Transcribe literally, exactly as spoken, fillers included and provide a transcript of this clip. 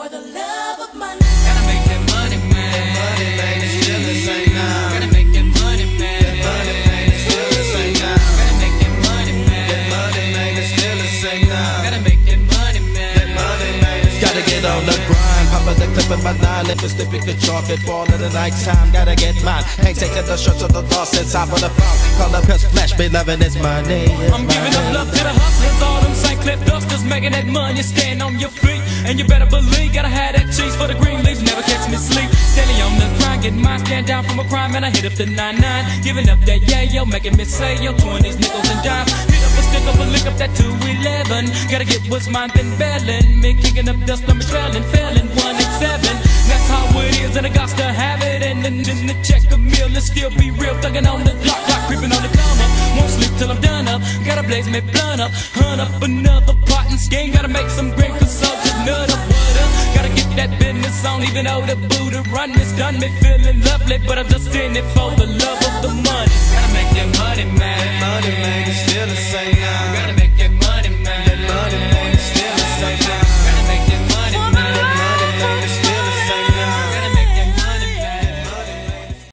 Clipping my nine, if it's typical chalk, it fall in the night time, gotta get mine. Ain't taking the shots of the loss inside of the phone. Call up cause flash, be loving is my name. I'm giving up love to the hustlers, all them Saint Clip dusters, making that money, stand on your feet. And you better believe, gotta have that cheese for the green leaves, never catch me sleep. Standing on the grind, getting mine, stand down from a crime, and I hit up the nine nine. Giving up that yeah, yo, making me say, yo, throwing these nickels and dimes. Hit up a stick up and lick up that two eleven. Gotta get what's mine, then bailing. Me kicking up dust, I'm trailing, failing, one seven. That's how it is, and I got to have it. And then, then the check a meal and still be real. Thugging on the block, like creeping on the come up. Won't sleep till I'm done up. Gotta blaze me blunt up, hunt up another pot and skin. Gotta make some green consultants, nut up, what up. Gotta get that business on, even though the Buddha run is done me feeling lovely, but I'm just in it for the love of the money. Gotta make that money, man. Money, man, it's still the same.